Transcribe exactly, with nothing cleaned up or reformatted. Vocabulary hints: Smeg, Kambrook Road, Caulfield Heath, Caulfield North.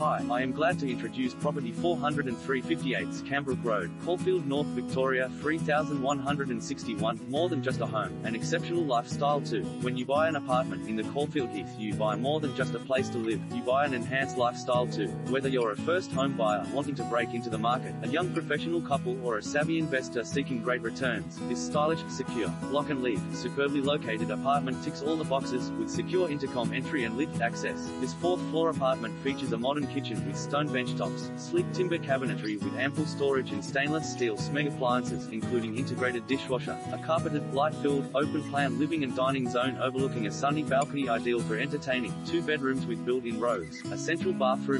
Hi, I am glad to introduce property four oh three fifty-eight Kambrook Road, Caulfield North, Victoria three thousand one hundred sixty-one. More than just a home, an exceptional lifestyle too. When you buy an apartment in the Caulfield Heath, you buy more than just a place to live, you buy an enhanced lifestyle too. Whether you're a first home buyer wanting to break into the market, a young professional couple or a savvy investor seeking great returns, this stylish, secure, block and leave, superbly located apartment ticks all the boxes, with secure intercom entry and lift access. This fourth floor apartment features a modern kitchen with stone bench tops, sleek timber cabinetry with ample storage and stainless steel Smeg appliances including integrated dishwasher, a carpeted, light-filled, open-plan living and dining zone overlooking a sunny balcony ideal for entertaining, two bedrooms with built-in robes, a central bathroom,